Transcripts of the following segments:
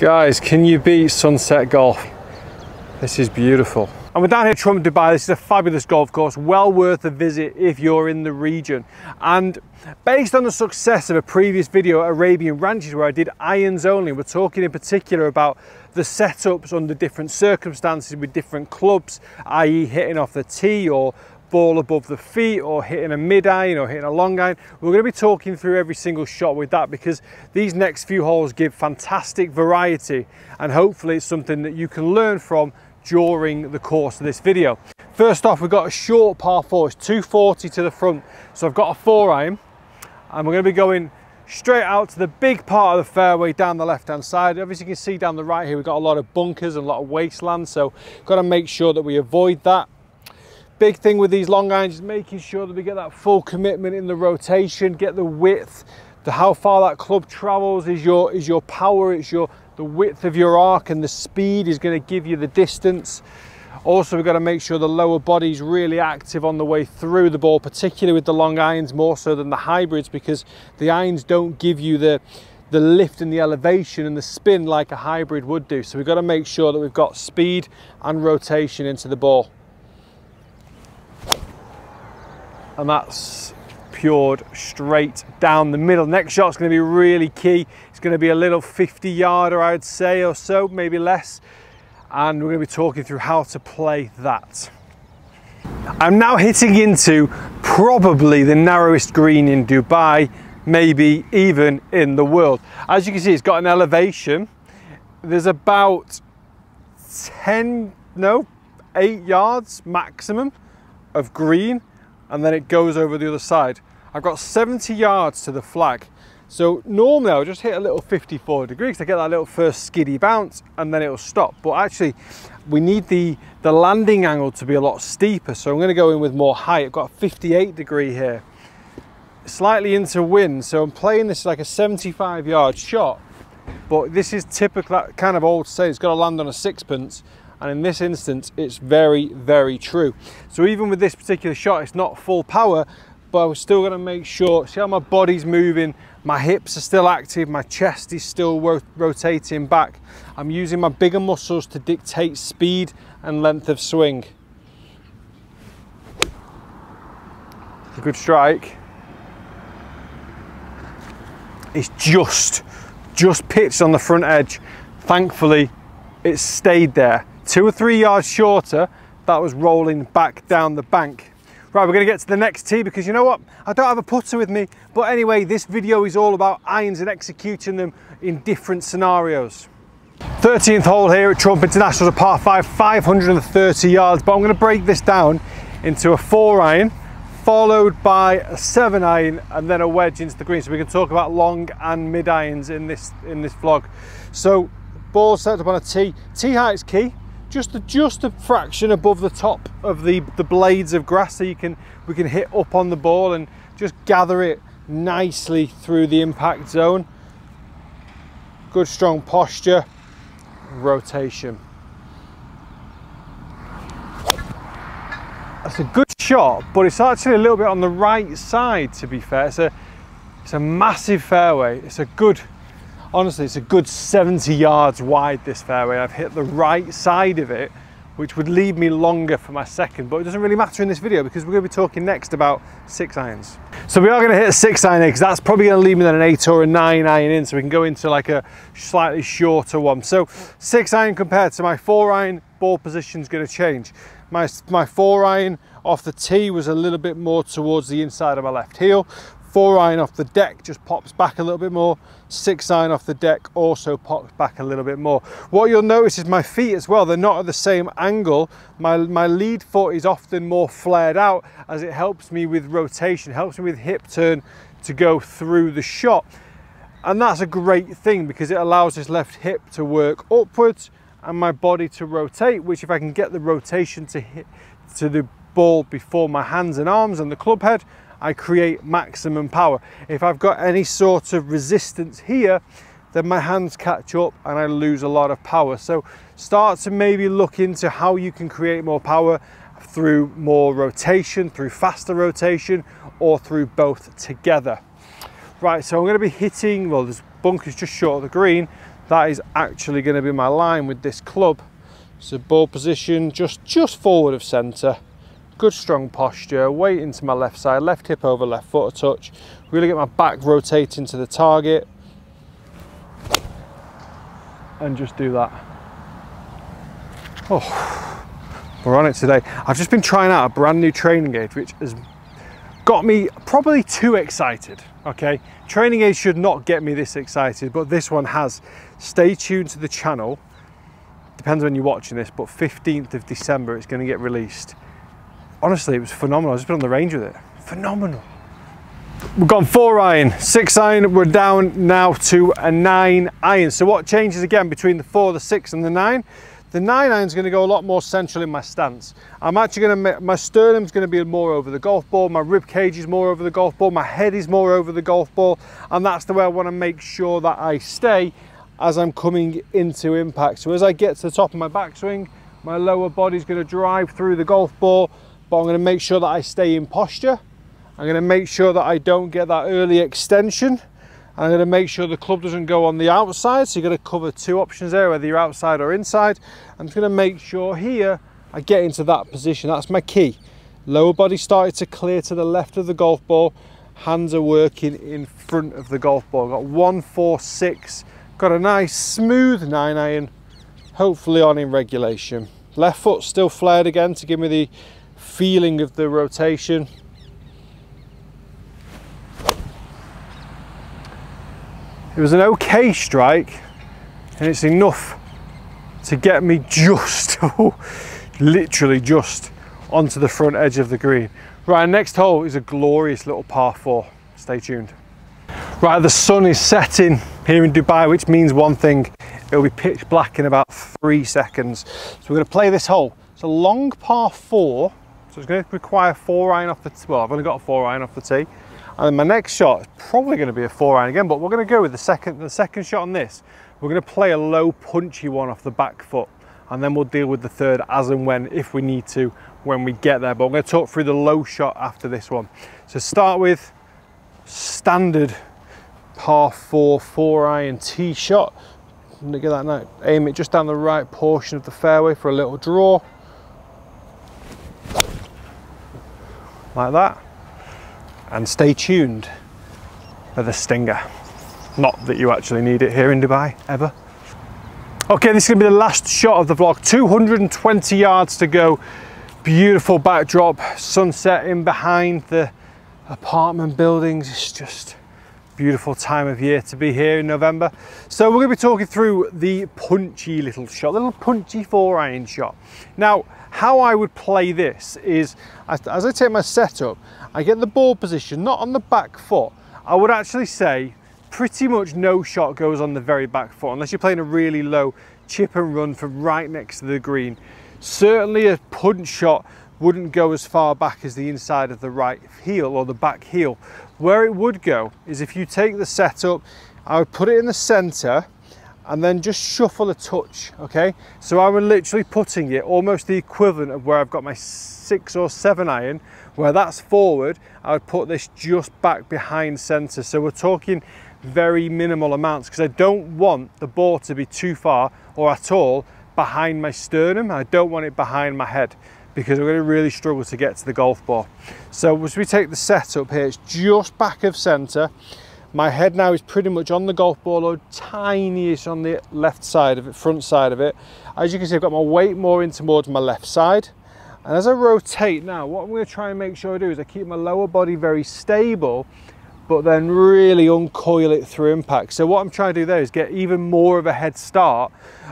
Guys, can you beat Sunset Golf? This is beautiful. And we're down here at Trump Dubai. This is a fabulous golf course, well worth a visit if you're in the region. And based on the success of a previous video, Arabian Ranches, where I did irons only, we're talking in particular about the setups under different circumstances with different clubs, i.e. hitting off the tee or ball above the feet or hitting a mid iron or hitting a long iron. We're going to be talking through every single shot with that, because these next few holes give fantastic variety, and hopefully it's something that you can learn from during the course of this video. First off, we've got a short par four. It's 240 to the front, so I've got a four iron, and we're going to be going straight out to the big part of the fairway down the left hand side. Obviously you can see down the right here we've got a lot of bunkers and a lot of wasteland, so got to make sure that we avoid that. Big thing with these long irons is making sure that we get that full commitment in the rotation, get the width, how far that club travels is your power, the width of your arc, and the speed is going to give you the distance. Also, we've got to make sure the lower body's really active on the way through the ball, particularly with the long irons, more so than the hybrids, because the irons don't give you the lift and the elevation and the spin like a hybrid would do. So we've got to make sure that we've got speed and rotation into the ball. And that's pured straight down the middle. Next shot's going to be really key. It's going to be a little 50 yarder, I'd say, or so, maybe less. And we're going to be talking through how to play that. I'm now hitting into probably the narrowest green in Dubai, maybe even in the world. As you can see, it's got an elevation. There's about 8 yards maximum of green, and then it goes over the other side. I've got 70 yards to the flag. So normally I'll just hit a little 54 degrees to get that little first skiddy bounce, and then it'll stop. But actually we need the landing angle to be a lot steeper. So I'm gonna go in with more height. I've got a 58 degree here, slightly into wind. So I'm playing this like a 75 yard shot, but this is typical, that kind of old saying, it's gotta land on a sixpence. And in this instance, it's very, very true. So even with this particular shot, it's not full power, but I'm still gonna make sure, see how my body's moving, my hips are still active, my chest is still rotating back. I'm using my bigger muscles to dictate speed and length of swing. It's a good strike. It's just pitched on the front edge. Thankfully, it stayed there. 2 or 3 yards shorter, that was rolling back down the bank. Right, we're going to get to the next tee, because you know what? I don't have a putter with me. But anyway, this video is all about irons and executing them in different scenarios. 13th hole here at Trump International is a par 5, 530 yards. But I'm going to break this down into a 4 iron, followed by a 7 iron, and then a wedge into the green. So we can talk about long and mid irons in this vlog. So ball set up on a tee. Tee height's key. Just a fraction above the top of the blades of grass, so we can hit up on the ball and just gather it nicely through the impact zone. Good strong posture, rotation. That's a good shot, but it's actually a little bit on the right side, to be fair. It's a massive fairway. It's a good, honestly, it's a good 70 yards wide, this fairway. I've hit the right side of it, which would leave me longer for my second, but it doesn't really matter in this video, because we're going to be talking next about 6 irons. So we are going to hit a 6 iron, because that's probably going to leave me then an 8 or a 9 iron in, so we can go into like a slightly shorter one. So 6 iron compared to my 4 iron, ball position is going to change. My 4 iron off the tee was a little bit more towards the inside of my left heel. 4 iron off the deck just pops back a little bit more. 6 iron off the deck also pops back a little bit more. What you'll notice is my feet as well, they're not at the same angle. My lead foot is often more flared out, as it helps me with rotation, helps me with hip turn to go through the shot. And that's a great thing, because it allows this left hip to work upwards and my body to rotate, which if I can get the rotation to hit to the ball before my hands and arms and the club head, I create maximum power. If I've got any sort of resistance here, then my hands catch up and I lose a lot of power. So start to maybe look into how you can create more power through more rotation, through faster rotation, or through both together. Right, so I'm going to be hitting, well, this bunker's just short of the green. that is actually going to be my line with this club. So ball position just forward of centre, good strong posture, weight into my left side, left hip over left foot a touch, really get my back rotating to the target and just do that. Oh, we're on it today. I've just been trying out a brand new training aid which has got me probably too excited. Okay, training aid should not get me this excited, but this one has. Stay tuned to the channel, depends when you're watching this, but 15th of December it's going to get released. Honestly, it was phenomenal. I've just been on the range with it. Phenomenal. We've gone 4 iron, 6 iron, we're down now to a 9 iron. So what changes again between the 4, the 6 and the 9? The 9 iron is going to go a lot more central in my stance. I'm actually going to make, my sternum's going to be more over the golf ball, my rib cage is more over the golf ball, my head is more over the golf ball, and that's the way I want to make sure that I stay as I'm coming into impact. So as I get to the top of my backswing, my lower body's going to drive through the golf ball, but I'm going to make sure that I stay in posture. I'm going to make sure that I don't get that early extension. I'm going to make sure the club doesn't go on the outside, so you're going to cover 2 options there, whether you're outside or inside. I'm just going to make sure here I get into that position. That's my key. Lower body started to clear to the left of the golf ball, hands are working in front of the golf ball. I've got 1, 4, 6, got a nice smooth 9 iron, hopefully on in regulation. Left foot still flared again to give me the feeling of the rotation. It was an okay strike, and it's enough to get me just, literally just onto the front edge of the green. Right, next hole is a glorious little par 4. Stay tuned. Right, the sun is setting here in Dubai, which means one thing, it'll be pitch black in about 3 seconds. So we're going to play this hole. It's a long par 4, so it's going to require 4 iron off the tee. Well, I've only got a 4 iron off the tee. And then my next shot is probably going to be a 4 iron again, but we're going to go with the second shot on this. We're going to play a low punchy one off the back foot, and then we'll deal with the third as and when, if we need to, when we get there. But I'm going to talk through the low shot after this one. So start with standard par 4, 4 iron tee shot. I'm going to get that now. Aim it just down the right portion of the fairway for a little draw. Like that. And stay tuned for the stinger. Not that you actually need it here in Dubai, ever. Okay, this is gonna be the last shot of the vlog. 220 yards to go. Beautiful backdrop, sunset in behind the apartment buildings. It's just beautiful time of year to be here in November. So we're gonna be talking through the punchy little shot, little punchy 4 iron shot. Now, how I would play this is, as I take my setup, I get the ball position, not on the back foot. I would actually say pretty much no shot goes on the very back foot, unless you're playing a really low chip and run from right next to the green. Certainly a punch shot wouldn't go as far back as the inside of the right heel or the back heel. Where it would go is if you take the setup, I would put it in the center, and then just shuffle a touch, okay? So I was literally putting it almost the equivalent of where I've got my 6 or 7 iron, where that's forward, I would put this just back behind center. So we're talking very minimal amounts, because I don't want the ball to be too far or at all behind my sternum. I don't want it behind my head, because I'm gonna really struggle to get to the golf ball. So as we take the setup here, it's just back of center. My head now is pretty much on the golf ball, or tiniest on the left side of it, front side of it. As you can see, I've got my weight more in towards my left side. And as I rotate now, what I'm going to try and make sure I do is I keep my lower body very stable, but then really uncoil it through impact. So what I'm trying to do there is get even more of a head start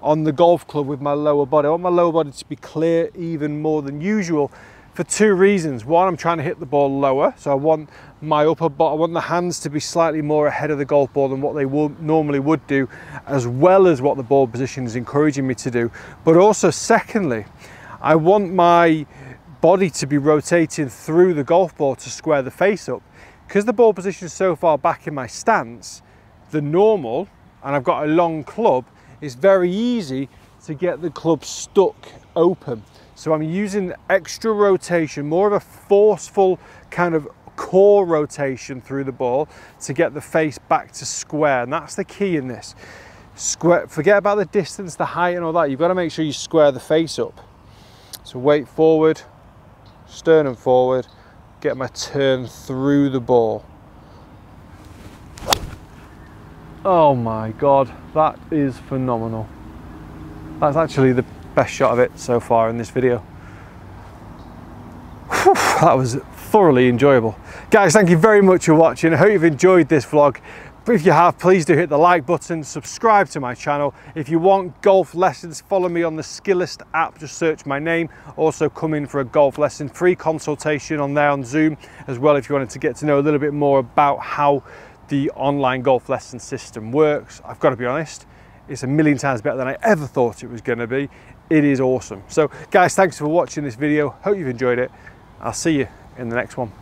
on the golf club with my lower body. I want my lower body to be clear even more than usual, for 2 reasons. One, I'm trying to hit the ball lower, so I want my upper body, I want the hands to be slightly more ahead of the golf ball than what they normally would do, as well as what the ball position is encouraging me to do. But also, secondly, I want my body to be rotating through the golf ball to square the face up. Because the ball position is so far back in my stance, the normal, and I've got a long club, it's very easy to get the club stuck open. So I'm using extra rotation, more of a forceful kind of core rotation through the ball to get the face back to square. And that's the key in this. square, forget about the distance, the height and all that, you've got to make sure you square the face up. So weight forward, sternum forward, get my turn through the ball. Oh my God, that is phenomenal. That's actually the best shot of it so far in this video. Whew, that was thoroughly enjoyable. Guys, thank you very much for watching. I hope you've enjoyed this vlog. If you have, please do hit the like button, subscribe to my channel. If you want golf lessons, follow me on the Skillest app, just search my name. Also come in for a golf lesson, free consultation on there on Zoom as well, if you wanted to get to know a little bit more about how the online golf lesson system works. I've got to be honest, it's a million times better than I ever thought it was going to be. It is awesome. So guys, thanks for watching this video. Hope you've enjoyed it. I'll see you in the next one.